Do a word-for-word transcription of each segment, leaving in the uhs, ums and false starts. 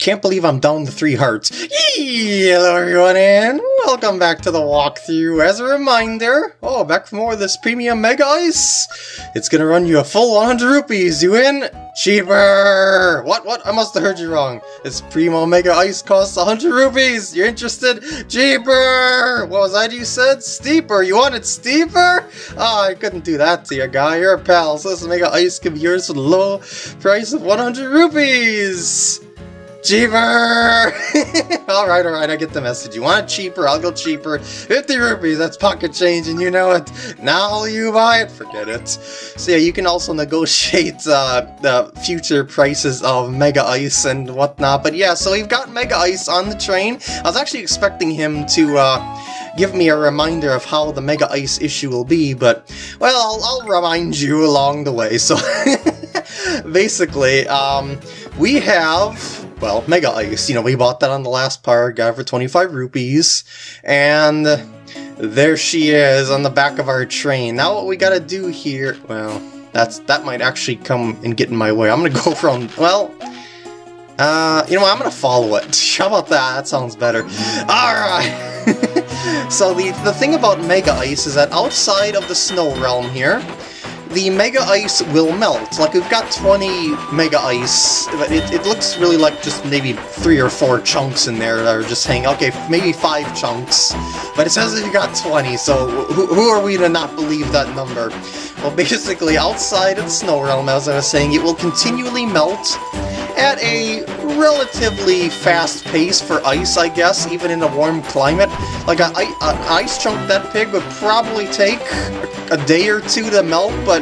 Can't believe I'm down to three hearts. Yee! Hello everyone and welcome back to the walkthrough. As a reminder, oh, back for more of this premium mega ice. It's gonna run you a full one hundred rupees. You in? Cheaper! What? What? I must have heard you wrong. This primo mega ice costs one hundred rupees. You're interested? Cheaper! What was that you said? Steeper. You wanted steeper? Ah, oh, I couldn't do that to you, guy. You're a pal. So this mega ice can be yours for the low price of one hundred rupees. Cheaper! alright, alright, I get the message. You want it cheaper, I'll go cheaper. fifty rupees, that's pocket change and you know it. Now you buy it, forget it. So yeah, you can also negotiate uh, the future prices of Mega Ice and whatnot. But yeah, so we've got Mega Ice on the train. I was actually expecting him to uh, give me a reminder of how the Mega Ice issue will be, but, well, I'll, I'll remind you along the way. So basically, um, we have... well, Mega Ice, you know, we bought that on the last part, got it for twenty-five rupees, and there she is on the back of our train. Now what we gotta do here, well, that's that might actually come and get in my way. I'm gonna go from, well, uh, you know what, I'm gonna follow it. How about that? That sounds better. Alright! So the, the thing about Mega Ice is that outside of the snow realm here, the Mega Ice will melt. Like, we've got twenty Mega Ice, but it, it looks really like just maybe three or four chunks in there that are just hanging. Okay, maybe five chunks, but it says that you got twenty, so who, who are we to not believe that number? Well, basically, outside of the Snow Realm, as I was saying, it will continually melt at a relatively fast pace for ice, I guess, even in a warm climate. Like, an ice chunk that big would probably take a day or two to melt, but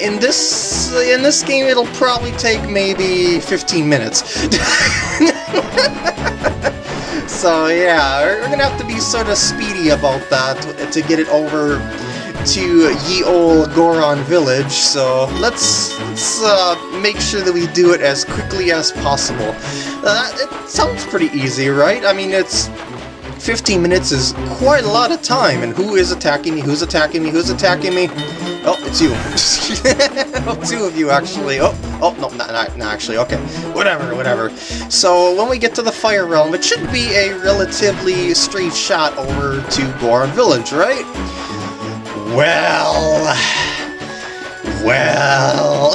in this in this game, it'll probably take maybe fifteen minutes. So, yeah, we're gonna have to be sort of speedy about that to get it over to ye ol' Goron Village, so let's, let's uh, make sure that we do it as quickly as possible. Uh, it sounds pretty easy, right? I mean, it's... fifteen minutes is quite a lot of time, and who is attacking me? Who's attacking me? Who's attacking me? Oh, it's you. Oh, two of you, actually. Oh, oh, no, not, not, not actually. Okay. Whatever, whatever. So, when we get to the Fire Realm, it should be a relatively straight shot over to Goron Village, right? Well, well,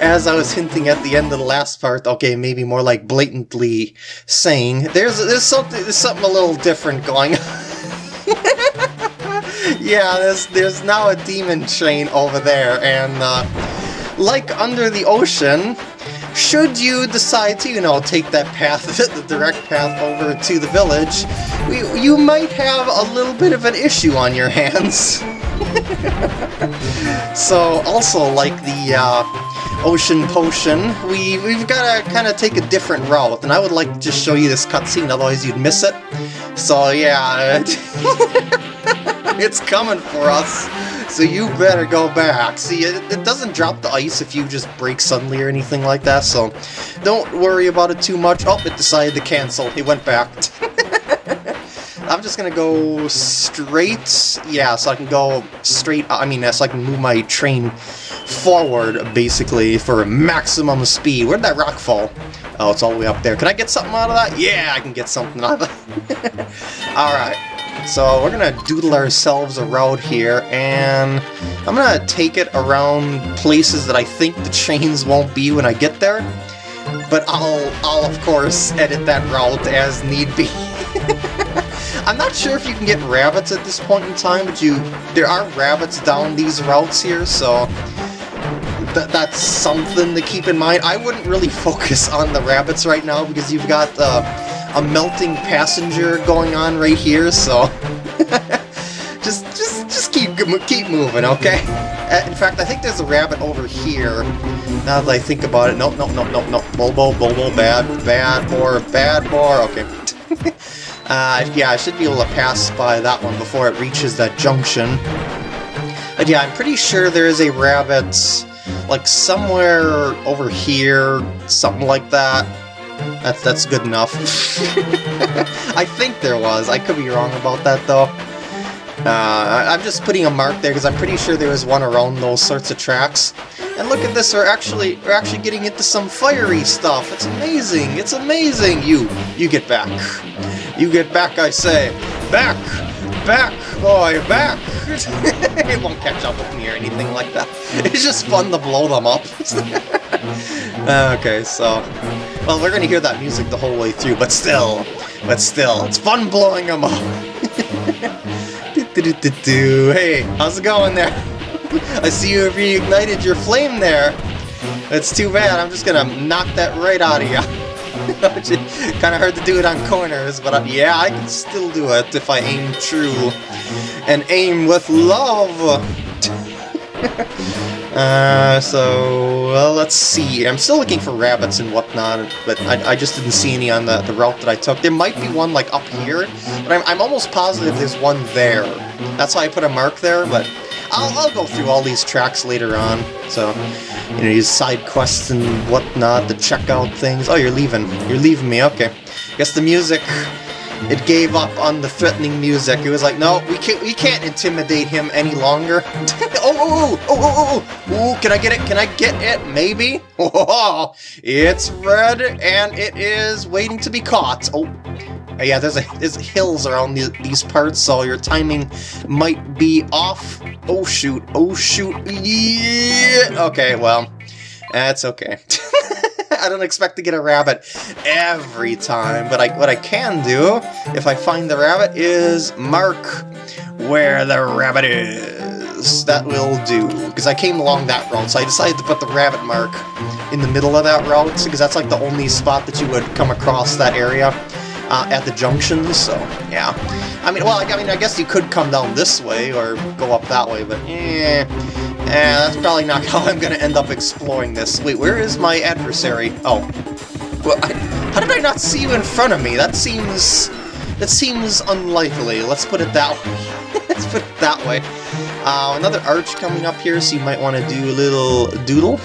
as I was hinting at the end of the last part, okay, maybe more like blatantly saying, there's there's something there's something a little different going on. Yeah, there's there's now a demon train over there, and uh, like under the ocean. Should you decide to, you know, take that path, the direct path over to the village, we, you might have a little bit of an issue on your hands. So, also like the uh, ocean potion, we, we've got to kind of take a different route, and I would like to just show you this cutscene, otherwise you'd miss it. So, yeah, it's coming for us. So you better go back. See, it, it doesn't drop the ice if you just break suddenly or anything like that, so don't worry about it too much. Oh, it decided to cancel. It went back. I'm just gonna go straight. Yeah, so I can go straight. I mean, so I can move my train forward, basically, for maximum speed. Where did that rock fall? Oh, it's all the way up there. Can I get something out of that? Yeah, I can get something out of that. Alright. So we're gonna doodle ourselves a route here, and I'm gonna take it around places that I think the trains won't be when I get there. But I'll, I'll of course edit that route as need be. I'm not sure if you can get rabbits at this point in time, but you there are rabbits down these routes here, so th that's something to keep in mind. I wouldn't really focus on the rabbits right now because you've got uh, a melting passenger going on right here, so just just just keep keep moving, okay? In fact, I think there's a rabbit over here. Now that I think about it, nope, nope, nope, nope, nope. Bulbo, Bulbo, bad, bad boar, bad boar. Okay. uh, yeah, I should be able to pass by that one before it reaches that junction. But yeah, I'm pretty sure there is a rabbit, like somewhere over here, something like that. That's, that's good enough. I think there was. I could be wrong about that, though. Uh, I'm just putting a mark there because I'm pretty sure there was one around those sorts of tracks. And look at this, we're actually we're actually getting into some fiery stuff. It's amazing, it's amazing. You you get back. You get back, I say. Back! Back, boy, back! It won't catch up with me or anything like that. It's just fun to blow them up. Okay, so well, we're gonna hear that music the whole way through, but still, but still, it's fun blowing them up. Hey, how's it going there? I see you reignited your flame there. That's too bad, I'm just gonna knock that right out of you. Kinda hard to do it on corners, but I, yeah, I can still do it if I aim true. And aim with love! uh, so, well, let's see. I'm still looking for rabbits and whatnot, but I, I just didn't see any on the, the route that I took. There might be one, like, up here, but I'm, I'm almost positive there's one there. That's why I put a mark there, but I'll, I'll go through all these tracks later on. So, you know, these side quests and whatnot, the checkout things. Oh, you're leaving. You're leaving me, okay. Guess the music, it gave up on the threatening music. It was like, no, we can't, we can't intimidate him any longer. oh, oh, oh, oh, oh, oh, ooh, can I get it? Can I get it? Maybe? Oh, it's red, and it is waiting to be caught. Oh. Yeah, there's a there's hills around the, these parts, so your timing might be off. Oh shoot! Oh shoot! Yeah. Okay, well, that's okay. I don't expect to get a rabbit every time, but I what I can do if I find the rabbit is mark where the rabbit is. That will do, because I came along that route, so I decided to put the rabbit mark in the middle of that route, because that's like the only spot that you would come across that area. Uh, at the junction, so yeah. I mean, well, I, I mean, I guess you could come down this way or go up that way, but eh, eh, that's probably not how I'm gonna end up exploring this. Wait, where is my adversary? Oh, well, I, how did I not see you in front of me? That seems that seems unlikely. Let's put it that way. Let's put it that way. Uh, another arch coming up here, so you might want to do a little doodle.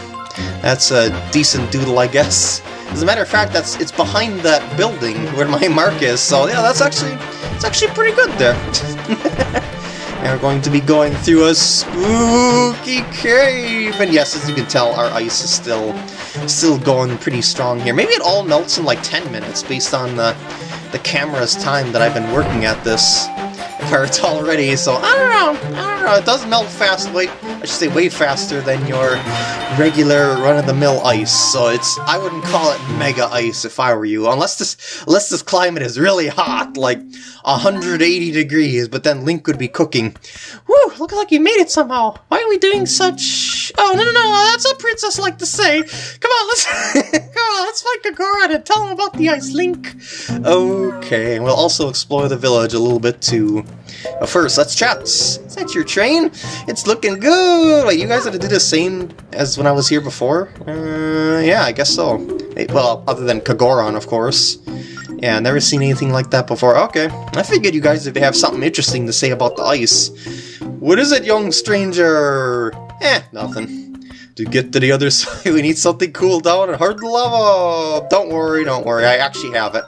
That's a decent doodle, I guess. As a matter of fact, that's it's behind that building where my mark is, so yeah, that's actually it's actually pretty good there. And we're going to be going through a spooky cave, and yes, as you can tell, our ice is still still going pretty strong here. Maybe it all melts in like ten minutes, based on the the camera's time that I've been working at this part already. So I don't know, I don't know. It does melt fast. Wait, I should say way faster than your regular run-of-the-mill ice, so it's, I wouldn't call it mega ice if I were you, unless this, unless this climate is really hot, like one hundred eighty degrees, but then Link would be cooking. Woo, looks like you made it somehow. Why are we doing such... Oh, no, no, no, that's what princess like to say. Come on, let's... Come on, let's find Kagura and tell him about the ice, Link. Okay, and we'll also explore the village a little bit, too. But first, let's chat. Is that your train? It's looking good! Wait, you guys had to do the same as when I was here before? Uh, yeah, I guess so. Well, other than Kagoron, of course. Yeah, never seen anything like that before. Okay, I figured you guys would have something interesting to say about the ice. What is it, young stranger? Eh, nothing. To get to the other side, we need something cooled down and hard to lava. Don't worry, don't worry, I actually have it.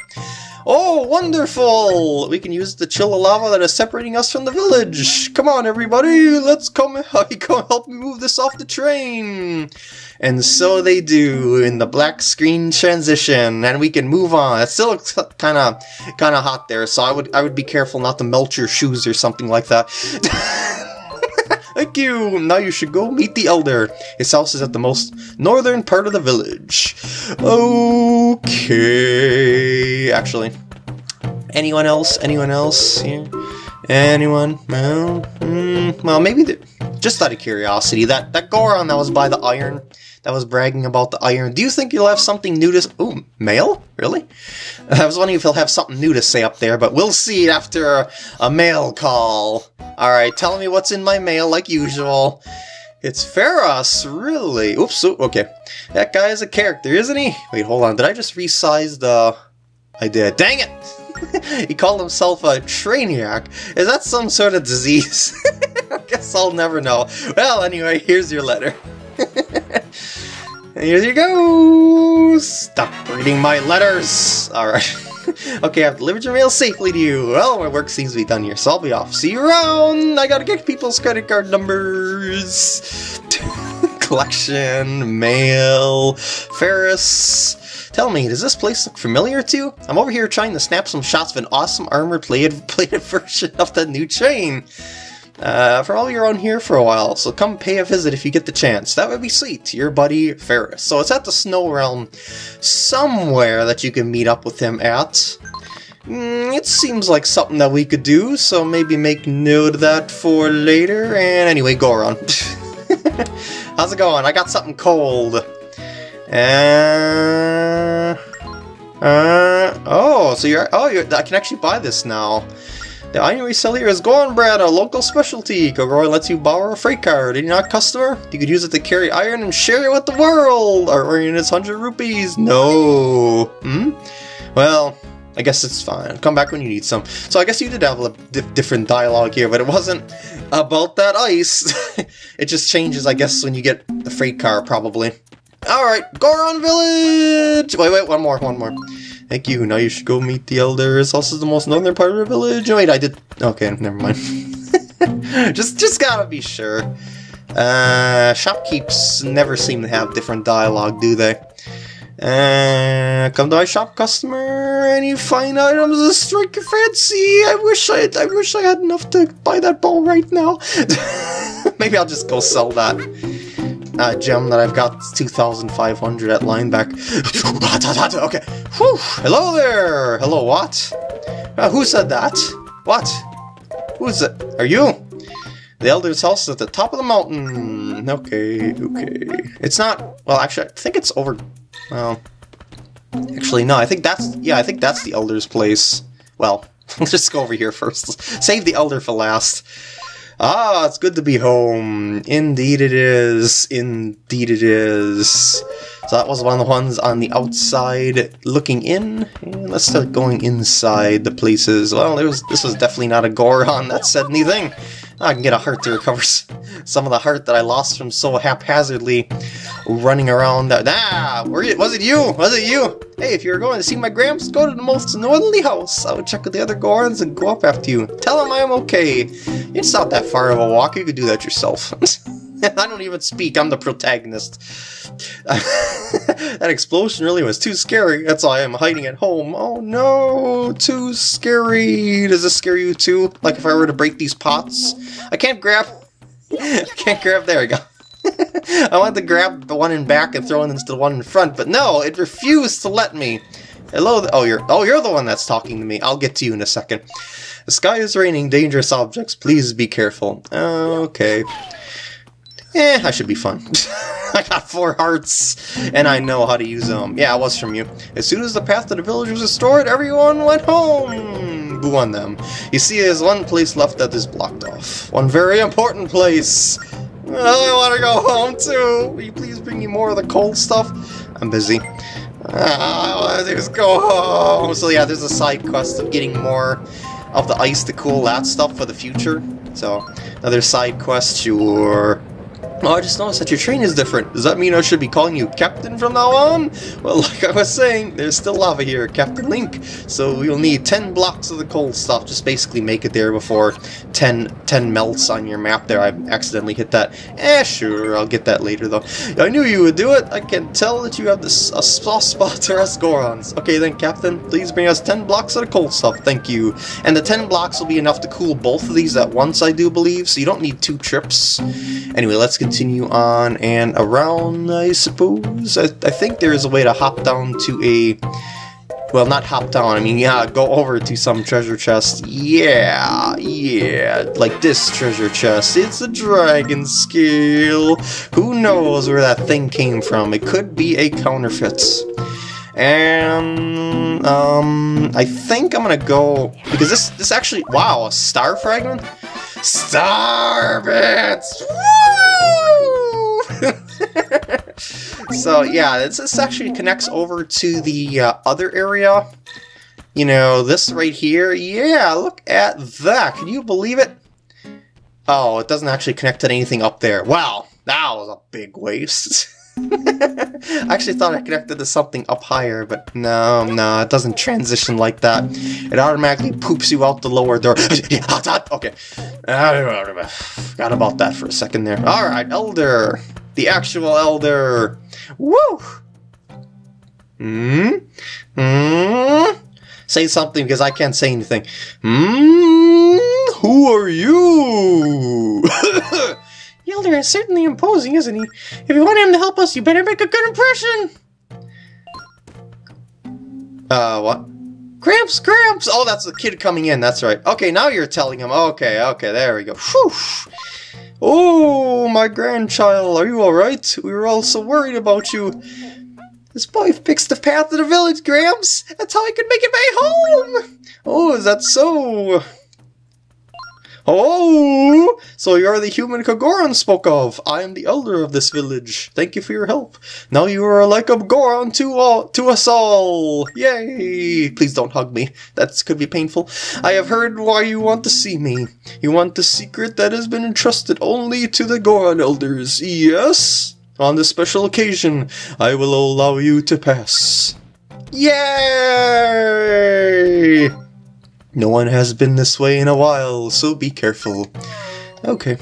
Oh, wonderful! We can use the chill lava that is separating us from the village. Come on, everybody, let's come, come help me move this off the train. And so they do in the black screen transition, and we can move on. It still looks kind of, kind of hot there, so I would, I would be careful not to melt your shoes or something like that. Thank you! Now you should go meet the elder. His house is at the most northern part of the village. Okay... Actually... Anyone else? Anyone else? Here? Anyone? Well, mm, well maybe... The, just out of curiosity, that, that Goron that was by the iron, that was bragging about the iron, do you think he'll have something new to... Ooh, mail? Really? I was wondering if he'll have something new to say up there, but we'll see after a, a mail call. Alright, tell me what's in my mail, like usual. It's Ferris, really? Oops, okay. That guy is a character, isn't he? Wait, hold on, did I just resize the... I did. Dang it! He called himself a Trainiac. Is that some sort of disease? I guess I'll never know. Well, anyway, here's your letter. Here you go! Stop reading my letters! Alright. Okay, I've delivered your mail safely to you. Well, my work seems to be done here, so I'll be off. See you around! I gotta get people's credit card numbers! collection, mail, Ferris. Tell me, does this place look familiar to you? I'm over here trying to snap some shots of an awesome armored plated, plated version of the new chain. Uh, for all you're on here for a while, so come pay a visit if you get the chance. That would be sweet. Your buddy, Ferris. So it's at the Snow Realm somewhere that you can meet up with him at. Mm, it seems like something that we could do, so maybe make note of that for later. And anyway, go around. How's it going? I got something cold. Uh, uh, oh, so you're... Oh, you're, I can actually buy this now. The onion reseller is Goron Bread, a local specialty. Goron lets you borrow a freight car. Did you not, customer? You could use it to carry iron and share it with the world. Our iron is one hundred rupees. No. Hmm? Well, I guess it's fine. Come back when you need some. So I guess you did have a di different dialogue here, but it wasn't about that ice. It just changes, I guess, when you get the freight car, probably. Alright, Goron Village! Wait, wait, one more, one more. Thank you, now you should go meet the elders. This is the most northern part of the village. Wait, I did... Okay, never mind. just just gotta be sure. Uh, shopkeeps never seem to have different dialogue, do they? Uh, come to my shop, customer. Any fine items that strike your fancy? I wish I, I wish I had enough to buy that ball right now. Maybe I'll just go sell that. Uh, gem that I've got two thousand five hundred at lineback. Okay. Whew. Hello there! Hello, what? Uh, who said that? What? Who's that? Are you? The elder's house is at the top of the mountain. Okay, okay. It's not... Well, actually, I think it's over... Well... Actually, no, I think that's... Yeah, I think that's the elder's place. Well, let's just go over here first. Save the elder for last. Ah, it's good to be home. Indeed it is. Indeed it is. So that was one of the ones on the outside looking in. And let's start going inside the places. Well, there was, this was definitely not a Goron that said anything. I can get a heart to recover some of the heart that I lost from so haphazardly running around. Ah! Were you, was it you? Was it you? Hey, if you're going to see my Gramps, go to the most northerly house. I would check with the other Gorons and go up after you. Tell him I'm okay. It's not that far of a walk. You could do that yourself. I don't even speak. I'm the protagonist. That explosion really was too scary. That's why I'm hiding at home. Oh no, too scary. Does this scare you too? Like if I were to break these pots? I can't grab... I can't grab... There we go. I wanted to grab the one in back and throw it into the one in front, but no, it refused to let me. Hello, oh you're, oh, you're the one that's talking to me. I'll get to you in a second. The sky is raining dangerous objects. Please be careful. Okay. Eh, I should be fun. I got four hearts, and I know how to use them. Yeah, it was from you. As soon as the path to the village was restored, everyone went home! Boo on them. You see, there's one place left that is blocked off. One very important place! Well, I want to go home, too! Will you please bring me more of the cold stuff? I'm busy. Ah, I want to just go home! So yeah, there's a side quest of getting more of the ice to cool that stuff for the future. So, another side quest, sure. Oh, I just noticed that your train is different. Does that mean I should be calling you Captain from now on? Well, like I was saying, there's still lava here, Captain Link. So you'll need ten blocks of the cold stuff. Just basically make it there before ten, ten melts on your map there. I accidentally hit that. Eh, sure, I'll get that later, though. I knew you would do it. I can tell that you have this, a soft spot for us Gorons. Okay then, Captain, please bring us ten blocks of the cold stuff. Thank you. And the ten blocks will be enough to cool both of these at once, I do believe. So you don't need two trips. Anyway, let's continue. Continue on and around, I suppose. I, I think there is a way to hop down to a... Well, not hop down, I mean, yeah, go over to some treasure chest. Yeah, yeah, like this treasure chest. It's a dragon scale. Who knows where that thing came from? It could be a counterfeit. And, um, I think I'm gonna go... Because this, this actually... Wow, a star fragment? Star bits! Woo! So yeah, this, this actually connects over to the uh, other area. You know, this right here. Yeah, look at that. Can you believe it? Oh, it doesn't actually connect to anything up there. Wow, that was a big waste. I actually thought I connected to something up higher, but no, no, it doesn't transition like that. It automatically poops you out the lower door. Okay. Forgot about that for a second there. Alright, Elder. the actual elder. Woo! Hmm? Hmm? Say something, because I can't say anything. Hmm? Who are you? The elder is certainly imposing, isn't he? If you want him to help us, you better make a good impression! Uh, what? Gramps, Gramps! Oh, that's the kid coming in, that's right. Okay, now you're telling him. Okay, okay, there we go. Whew! Oh, my grandchild, are you alright? We were all so worried about you. This boy fixed the path to the village, Gramps! That's how I could make it my home! Oh, is that so? Oh! So you're the human Kogoron spoke of. I am the elder of this village. Thank you for your help. Now you are like a Goron to, all, to us all! Yay! Please don't hug me. That could be painful. I have heard why you want to see me. You want the secret that has been entrusted only to the Goron elders. Yes? On this special occasion, I will allow you to pass. Yay! No one has been this way in a while, so be careful. Okay.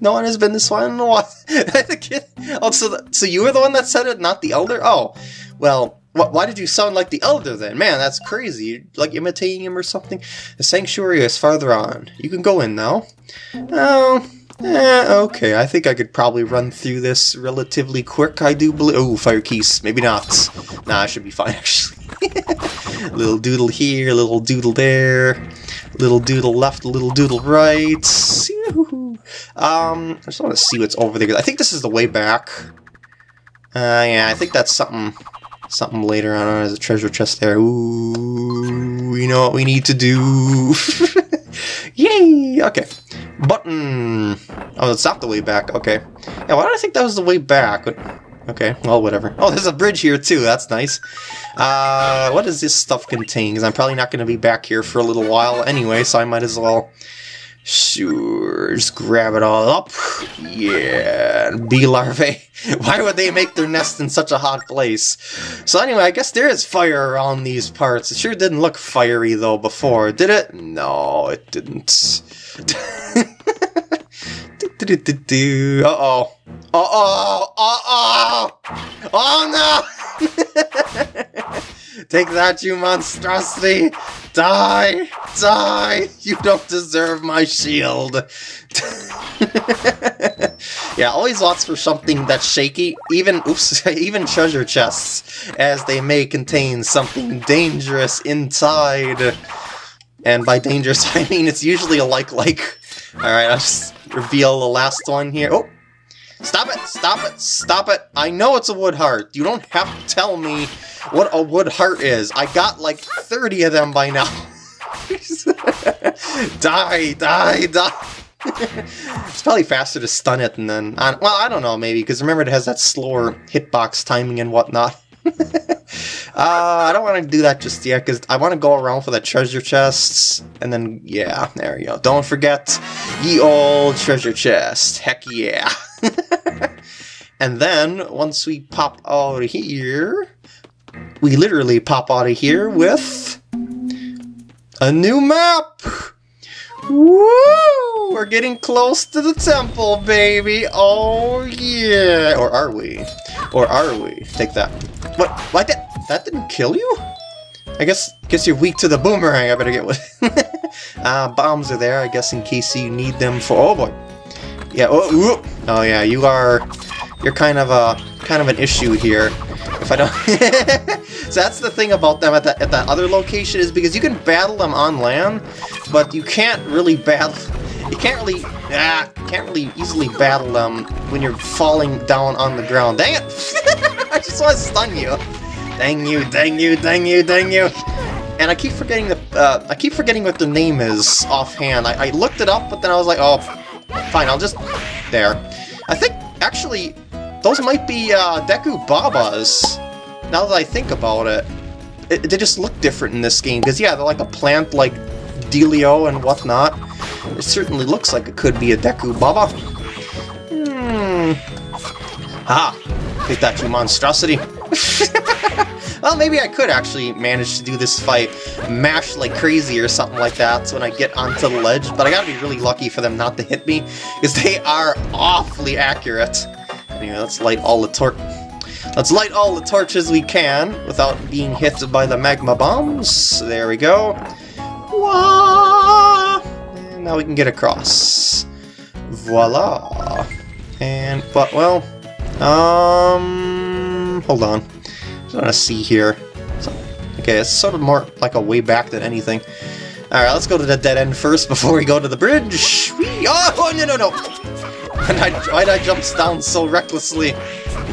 No one has been this way in a while. The kid. Oh, so, the, so you were the one that said it, not the elder? Oh, well, wh why did you sound like the elder then? Man, that's crazy. You're, like, imitating him or something? The sanctuary is farther on. You can go in now. Oh. Eh, okay, I think I could probably run through this relatively quick, I do believe. Oh, fire keys. Maybe not. Nah, I should be fine, actually. Little doodle here, little doodle there. Little doodle left, little doodle right. Um, I just want to see what's over there. I think this is the way back. Uh, yeah, I think that's something something later on. There's a treasure chest there. Ooh, you know what we need to do. Yay! Okay. Button! Oh, that's not the way back. Okay. Yeah, why did I think that was the way back? Okay, well, whatever. Oh, there's a bridge here, too. That's nice. Uh, what does this stuff contain? Because I'm probably not going to be back here for a little while anyway, so I might as well... Sure, just grab it all up. Yeah, bee larvae. Why would they make their nest in such a hot place? So anyway, I guess there is fire around these parts. It sure didn't look fiery though before, did it? No, it didn't. Uh-oh. Uh-oh. Uh-oh. Oh no! Take that, you monstrosity! Die! Die! You don't deserve my shield! Yeah, always lots for something that's shaky. Even, oops, even treasure chests, as they may contain something dangerous inside. And by dangerous, I mean it's usually a like-like. Alright, I'll just reveal the last one here. Oh! Stop it! Stop it! Stop it! I know it's a wood heart. You don't have to tell me what a wood heart is. I got like thirty of them by now. Die! Die! Die! It's probably faster to stun it and then... On, well, I don't know, maybe, because remember it has that slower hitbox timing and whatnot. uh, I don't want to do that just yet, because I want to go around for the treasure chests, and then, yeah, there we go. Don't forget ye old treasure chest. Heck yeah. And then, once we pop out of here, we literally pop out of here with a new map! Woo! We're getting close to the temple, baby! Oh, yeah! Or are we? Or are we? Take that. What? What? That, that didn't kill you? I guess guess you're weak to the boomerang. I better get one. uh, bombs are there, I guess, in case you need them for... Oh, boy. Yeah, oh, oh yeah, you are, you're kind of a, kind of an issue here, if I don't, so that's the thing about them at that, at that other location, is because you can battle them on land, but you can't really battle, you can't really, ah, can't really easily battle them when you're falling down on the ground. Dang it, I just want to stun you, dang you, dang you, dang you, dang you. And I keep forgetting the, uh, I keep forgetting what the name is offhand. I, I looked it up, but then I was like, oh, fine, I'll just... There. I think, actually, those might be uh, Deku Babas, now that I think about it. It they just look different in this game, because, yeah, they're like a plant like Dealio and whatnot. It certainly looks like it could be a Deku Baba. Hmm. Ah, take that, you monstrosity. Well, maybe I could actually manage to do this fight, mash like crazy or something like that, so when I get onto the ledge, but I gotta be really lucky for them not to hit me, because they are awfully accurate. anyway, let's light all the tor- Let's light all the torches we can without being hit by the magma bombs. There we go. Wah! And now we can get across. Voila. And, but, well, um, hold on. I just want to see here. Okay, it's sort of more like a way back than anything. Alright, let's go to the dead end first before we go to the bridge. Whee! Oh, no, no, no! Why'd I, why'd I jump down so recklessly?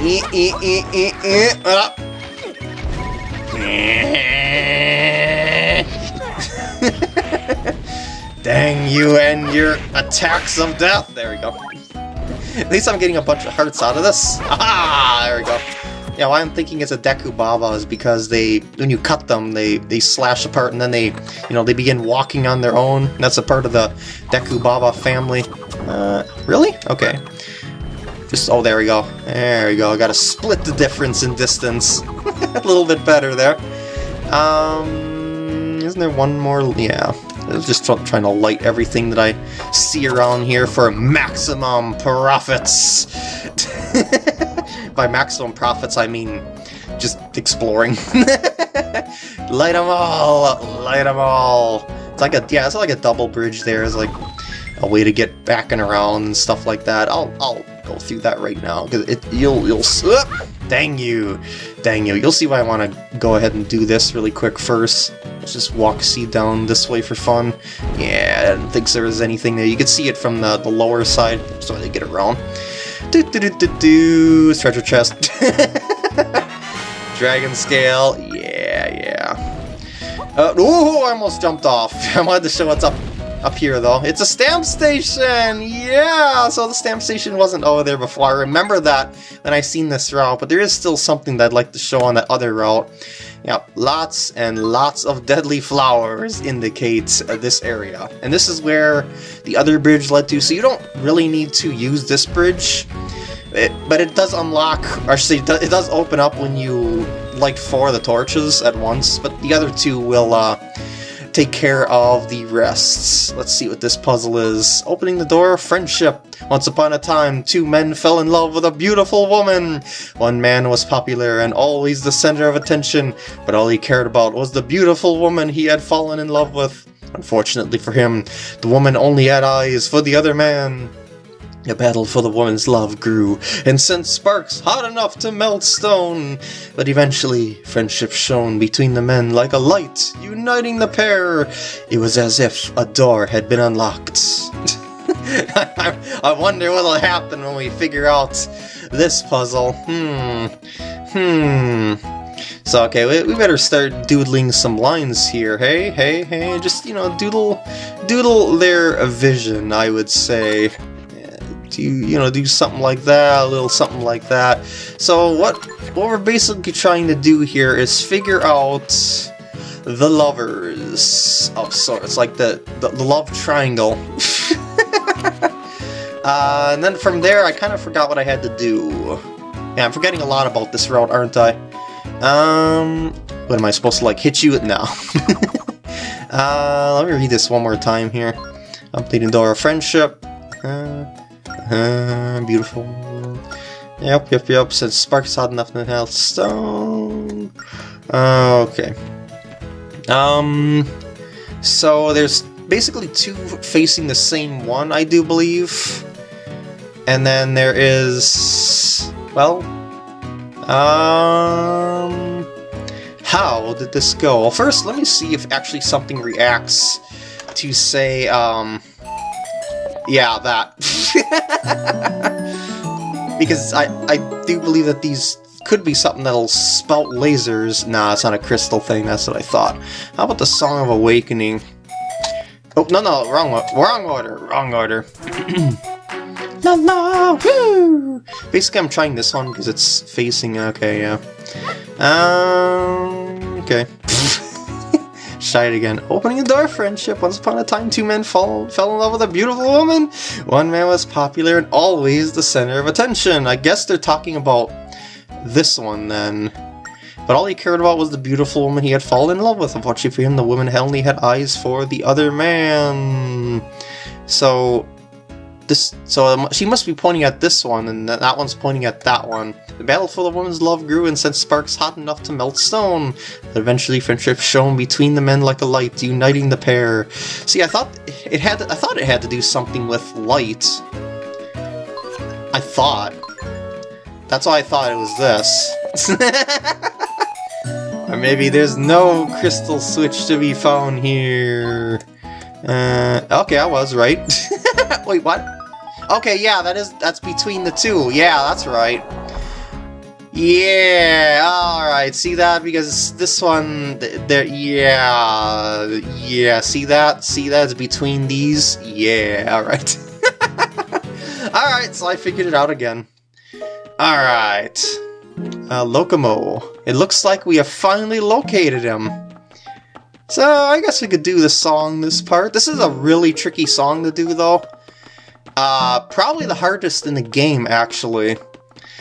Eh, eh, eh, eh, eh. Ah. Dang you and your attacks of death! There we go. At least I'm getting a bunch of hearts out of this. Ah, there we go. Yeah, why I'm thinking it's a Deku Baba is because they, when you cut them, they, they slash apart and then they, you know, they begin walking on their own. That's a part of the Deku Baba family. Uh, really? Okay. Just, oh, there we go. There we go. Gotta split the difference in distance. A little bit better there. Um, isn't there one more? Yeah. I'm just trying to light everything that I see around here for maximum profits. By maximum profits, I mean just exploring. Light them all! Light them all! It's like a, yeah, it's like a double bridge there. It's like a way to get back and around and stuff like that. I'll, I'll go through that right now, because it, you'll, you'll, uh, dang you. Dang you. You'll see why I want to go ahead and do this really quick first. Let's just walk see down this way for fun. Yeah, I don't think there was anything there. You could see it from the, the lower side, so they get around. Do do do do do. Treasure chest. Dragon scale. Yeah, yeah. Uh, oh, I almost jumped off. I wanted to show what's up up here though. It's a stamp station. Yeah. So the stamp station wasn't over there before. I remember that when I seen this route, but there is still something that I'd like to show on that other route. Yeah, lots and lots of deadly flowers indicate uh, this area. And this is where the other bridge led to, so you don't really need to use this bridge. It, but it does unlock, or actually, it does open up when you light four of the torches at once, but the other two will uh, take care of the rest. Let's see what this puzzle is. Opening the door of friendship. Once upon a time, two men fell in love with a beautiful woman. One man was popular and always the center of attention, but all he cared about was the beautiful woman he had fallen in love with. Unfortunately for him, the woman only had eyes for the other man. The battle for the woman's love grew and sent sparks hot enough to melt stone. But eventually, friendship shone between the men like a light, uniting the pair. It was as if a door had been unlocked. I wonder what'll happen when we figure out this puzzle. Hmm. Hmm. So, okay, we, we better start doodling some lines here. Hey, hey, hey. Just, you know, doodle, doodle their vision, I would say. Do you know, do something like that, a little something like that. So what what we're basically trying to do here is figure out the lovers of sorts, like the the, the love triangle. uh, and then from there, I kind of forgot what I had to do. Yeah, I'm forgetting a lot about this route, aren't I? Um, what am I supposed to like hit you with now? uh, let me read this one more time here. Updating door of friendship. Uh, Uh, beautiful. Yep, yep, yep. Since sparks hot enough to melt stone. Uh, okay. Um. So there's basically two facing the same one, I do believe. And then there is, well, um, how did this go? Well, first, let me see if actually something reacts to say, um. Yeah, that. Because I, I do believe that these could be something that'll spout lasers. Nah, it's not a crystal thing, that's what I thought. How about the Song of Awakening? Oh, no, no, wrong, wrong order, wrong order. La la, woo! Basically, I'm trying this one because it's facing, okay, yeah. Um, okay. Shite again. Opening the door of friendship. Once upon a time, two men fall, fell in love with a beautiful woman. One man was popular and always the center of attention. I guess they're talking about this one then. But all he cared about was the beautiful woman he had fallen in love with. Unfortunately for him, the woman only had eyes for the other man. So, this, so she must be pointing at this one, and that one's pointing at that one. The battle for the woman's love grew and sent sparks hot enough to melt stone. But eventually, friendship shone between the men like a light, uniting the pair. See, I thought it had, to, I thought it had to do something with light. I thought. That's why I thought it was this. Or maybe there's no crystal switch to be found here. Uh, okay, I was right. Wait, what? Okay, yeah, that is, that's between the two. Yeah, that's right. Yeah, alright, see that? Because this one, there, yeah, yeah, see that? See that? It's between these? Yeah, alright. Alright, so I figured it out again. Alright. Uh, Lokomo. It looks like we have finally located him. So I guess we could do the song this part. This is a really tricky song to do though. Uh, probably the hardest in the game actually.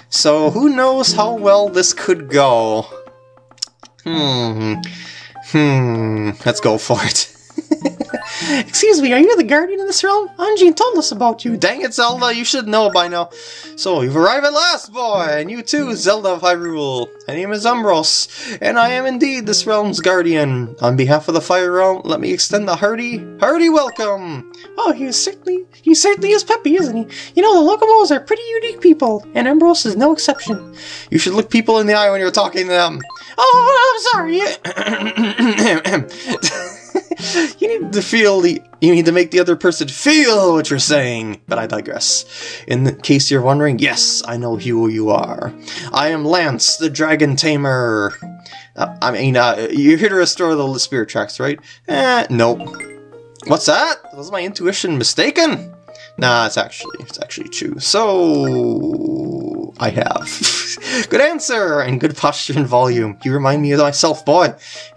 So who knows how well this could go. Hmm. Hmm. Let's go for it. Excuse me, are you the guardian of this realm? Anjin told us about you. Dang it, Zelda, you should know by now. So, you've arrived at last, boy, and you too, Zelda of Hyrule. My name is Embrose, and I am indeed this realm's guardian. On behalf of the Fire Realm, let me extend a hearty, hearty welcome. Oh, he is certainly, he certainly is peppy, isn't he? You know, the Lokomos are pretty unique people, and Embrose is no exception. You should look people in the eye when you're talking to them. Oh, I'm sorry. You need to feel the- you need to make the other person feel what you're saying! But I digress. In case you're wondering, yes, I know who you are. I am Lance, the Dragon Tamer. Uh, I mean, uh, you're here to restore the spirit tracks, right? Eh, nope. What's that? Was my intuition mistaken? Nah, it's actually- it's actually true. So... I have. Good answer, and good posture and volume. You remind me of myself, boy. And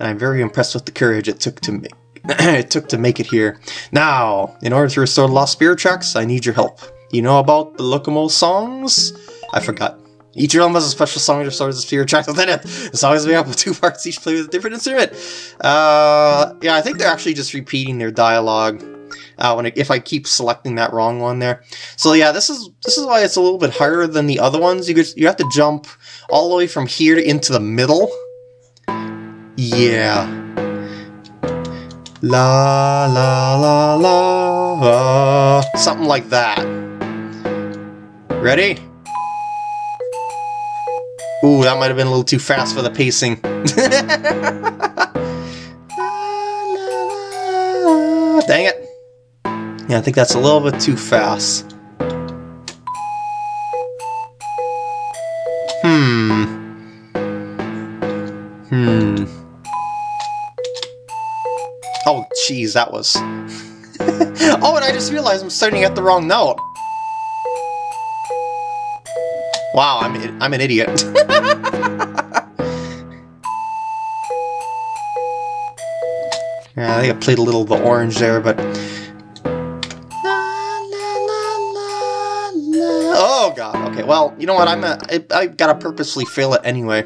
I'm very impressed with the courage it took to make it took to make it here. Now, in order to restore the lost spirit tracks, I need your help. You know about the Lokomo songs? I forgot. Each realm has a special song that restores the spirit tracks within it. The songs made up of two parts, each played with a different instrument. Uh, yeah, I think they're actually just repeating their dialogue. Uh, when it, if I keep selecting that wrong one there. So yeah, this is this is why it's a little bit harder than the other ones. You could, you have to jump all the way from here to into the middle. Yeah. La la la la, uh, something like that. Ready? Ooh, that might have been a little too fast for the pacing. Dang it. Yeah, I think that's a little bit too fast. Hmm. Hmm. Oh, jeez, that was... Oh, and I just realized I'm starting at the wrong note. Wow, I'm, I'm an idiot. Yeah, I think I played a little of the orange there, but... Oh god, okay, well, you know what, I'm a, I, I gotta purposely fail it anyway.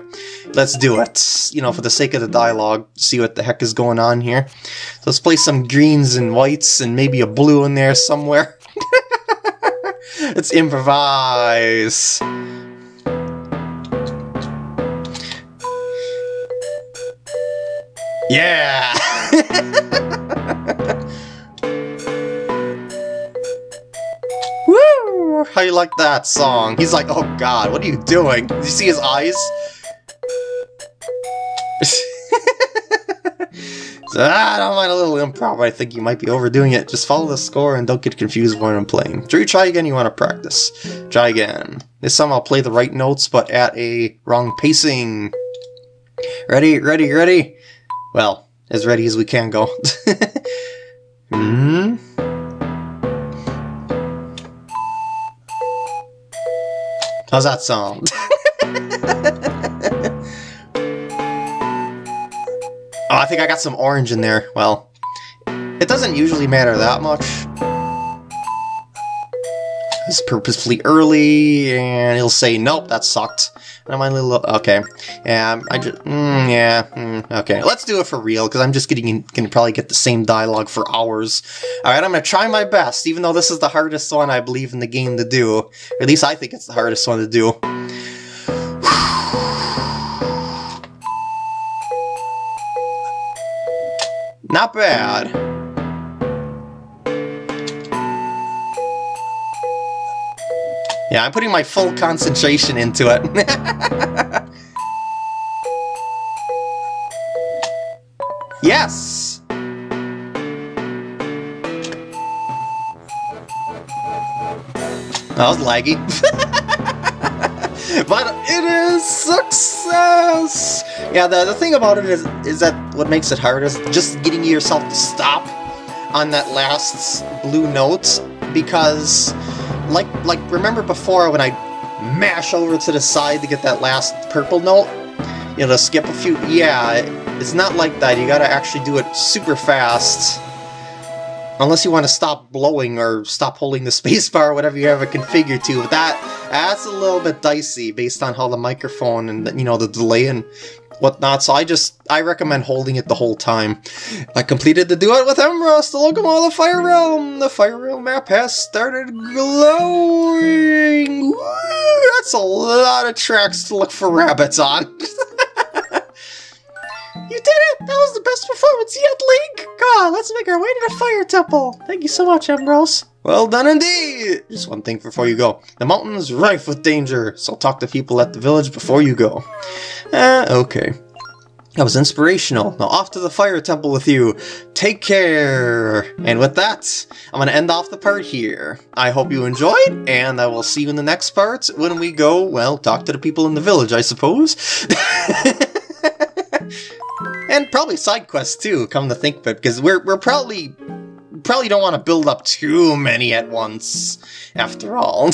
Let's do it, you know, for the sake of the dialogue, see what the heck is going on here. So let's play some greens and whites, and maybe a blue in there somewhere. Let's improvise. Yeah! Woo! How you like that song? He's like, oh god, what are you doing? Did you see his eyes? So, ah, I don't mind a little improv, I think you might be overdoing it. Just follow the score and don't get confused when I'm playing. Try, try again, you want to practice. Try again. This time I'll play the right notes, but at a wrong pacing. Ready, ready, ready? Well... as ready as we can go. Mm-hmm. How's that sound? Oh, I think I got some orange in there. Well, it doesn't usually matter that much. He's purposefully early, and he'll say, nope, that sucked. And I'm a little, okay. Yeah, I just, mm, yeah, mm, okay. Let's do it for real, because I'm just getting, can probably get the same dialogue for hours. Alright, I'm going to try my best, even though this is the hardest one I believe in the game to do. Or at least I think it's the hardest one to do. Not bad. Yeah, I'm putting my full concentration into it. Yes! That was laggy. But it is success! Yeah, the, the thing about it is, is that what makes it hard is just getting yourself to stop on that last blue note, because, like, like remember before when I mash over to the side to get that last purple note? You know, to skip a few, yeah, it, it's not like that. You gotta actually do it super fast. Unless you want to stop blowing or stop holding the spacebar, whatever you have it configured to. But that, that's a little bit dicey based on how the microphone and, you know, the delay and whatnot. So I just, I recommend holding it the whole time. I completed the duet with Embrose, the Lokomo, the Fire Realm. The Fire Realm map has started glowing. Woo, that's a lot of tracks to look for rabbits on. You did it! That was the best performance yet, Link! God, let's make our way to the Fire Temple! Thank you so much, Embrose. Well done indeed! Just one thing before you go. The mountain's rife with danger, so talk to people at the village before you go. Eh, uh, okay. That was inspirational. Now off to the Fire Temple with you. Take care! And with that, I'm gonna end off the part here. I hope you enjoyed, and I will see you in the next part when we go, well, talk to the people in the village, I suppose. And probably side quests too, come to think of it, because we're we're probably probably don't want to build up too many at once, after all.